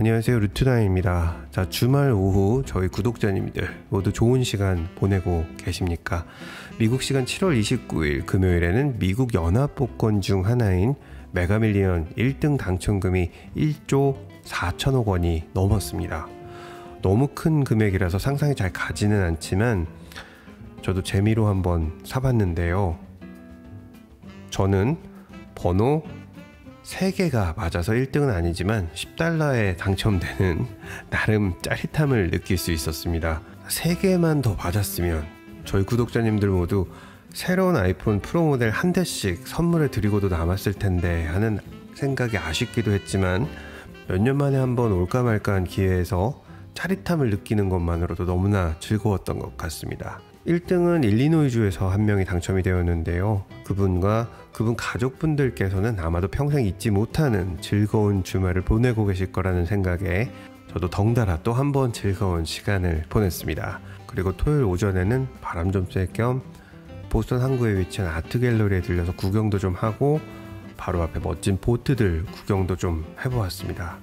안녕하세요, 루트나입니다. 자, 주말 오후 저희 구독자님들 모두 좋은 시간 보내고 계십니까? 미국 시간 7월 29일 금요일에는 미국 연합복권 중 하나인 메가밀리언 1등 당첨금이 1조 4천억 원이 넘었습니다. 너무 큰 금액이라서 상상이 잘 가지는 않지만 저도 재미로 한번 사봤는데요. 저는 번호 3개가 맞아서 1등은 아니지만 10달러에 당첨되는 나름 짜릿함을 느낄 수 있었습니다. 3개만 더 맞았으면 저희 구독자님들 모두 새로운 아이폰 프로 모델 한 대씩 선물해 드리고도 남았을 텐데 하는 생각이 아쉽기도 했지만, 몇 년 만에 한번 올까 말까 한 기회에서 짜릿함을 느끼는 것만으로도 너무나 즐거웠던 것 같습니다. 1등은 일리노이주에서 한 명이 당첨이 되었는데요. 그분과 그분 가족분들께서는 아마도 평생 잊지 못하는 즐거운 주말을 보내고 계실 거라는 생각에 저도 덩달아 또 한 번 즐거운 시간을 보냈습니다. 그리고 토요일 오전에는 바람 좀 쐴 겸 보스턴 항구에 위치한 아트 갤러리에 들려서 구경도 좀 하고, 바로 앞에 멋진 보트들 구경도 좀 해보았습니다.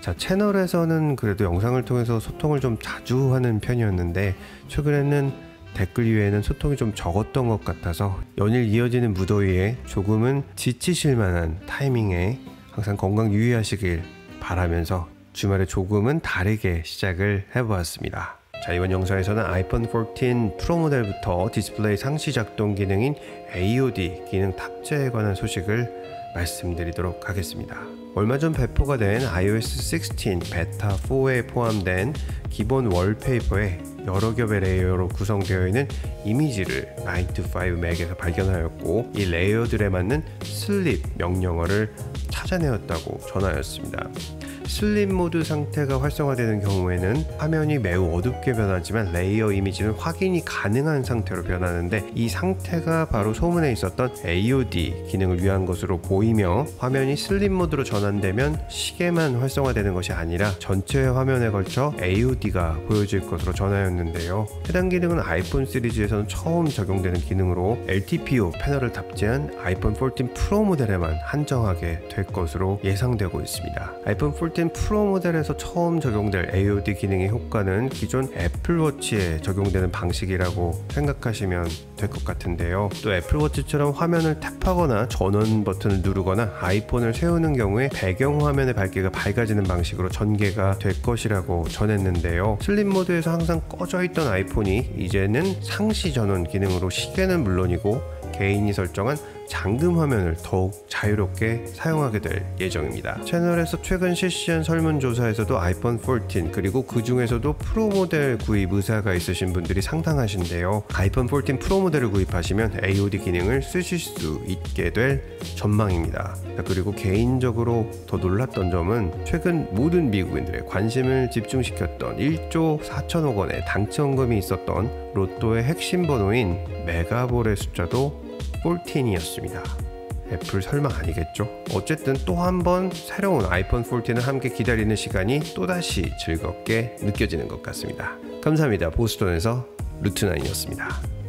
자, 채널에서는 그래도 영상을 통해서 소통을 좀 자주 하는 편이었는데, 최근에는 댓글 이외에는 소통이 좀 적었던 것 같아서 연일 이어지는 무더위에 조금은 지치실 만한 타이밍에 항상 건강 유의하시길 바라면서 주말에 조금은 다르게 시작을 해보았습니다. 자, 이번 영상에서는 아이폰 14 프로 모델부터 디스플레이 상시 작동 기능인 AOD 기능 탑재에 관한 소식을 말씀드리도록 하겠습니다. 얼마 전 배포가 된 iOS 16 베타 4에 포함된 기본 월페이퍼에 여러 겹의 레이어로 구성되어 있는 이미지를 9to5 맥에서 발견하였고, 이 레이어들에 맞는 슬립 명령어를 찾아내었다고 전하였습니다. 슬립 모드 상태가 활성화되는 경우에는 화면이 매우 어둡게 변하지만 레이어 이미지는 확인이 가능한 상태로 변하는데, 이 상태가 바로 소문에 있었던 AOD 기능을 위한 것으로 보이며, 화면이 슬립 모드로 전환되면 시계만 활성화되는 것이 아니라 전체 화면에 걸쳐 AOD가 보여질 것으로 전하였는데요. 해당 기능은 아이폰 시리즈에서는 처음 적용되는 기능으로 LTPO 패널을 탑재한 아이폰 14 프로 모델에만 한정하게 될 것으로 예상되고 있습니다. 아이폰 14 프로 모델에서 처음 적용될 AOD 기능의 효과는 기존 애플워치에 적용되는 방식이라고 생각하시면 될 것 같은데요. 또 애플워치처럼 화면을 탭하거나 전원 버튼을 누르거나 아이폰을 세우는 경우에 배경화면의 밝기가 밝아지는 방식으로 전개가 될 것이라고 전했는데요. 슬립 모드에서 항상 꺼져 있던 아이폰이 이제는 상시 전원 기능으로 시계는 물론이고 개인이 설정한 잠금 화면을 더욱 자유롭게 사용하게 될 예정입니다. 채널에서 최근 실시한 설문조사에서도 아이폰 14 그리고 그 중에서도 프로 모델 구입 의사가 있으신 분들이 상당하신데요. 아이폰 14 프로 모델을 구입하시면 AOD 기능을 쓰실 수 있게 될 전망입니다. 그리고 개인적으로 더 놀랐던 점은 최근 모든 미국인들의 관심을 집중시켰던 1조 4천억 원의 당첨금이 있었던 로또의 핵심 번호인 메가볼의 숫자도 14이었습니다. 애플 설마 아니겠죠? 어쨌든 또 한 번 새로운 아이폰 14을 함께 기다리는 시간이 또다시 즐겁게 느껴지는 것 같습니다. 감사합니다. 보스턴에서 루트나인이었습니다.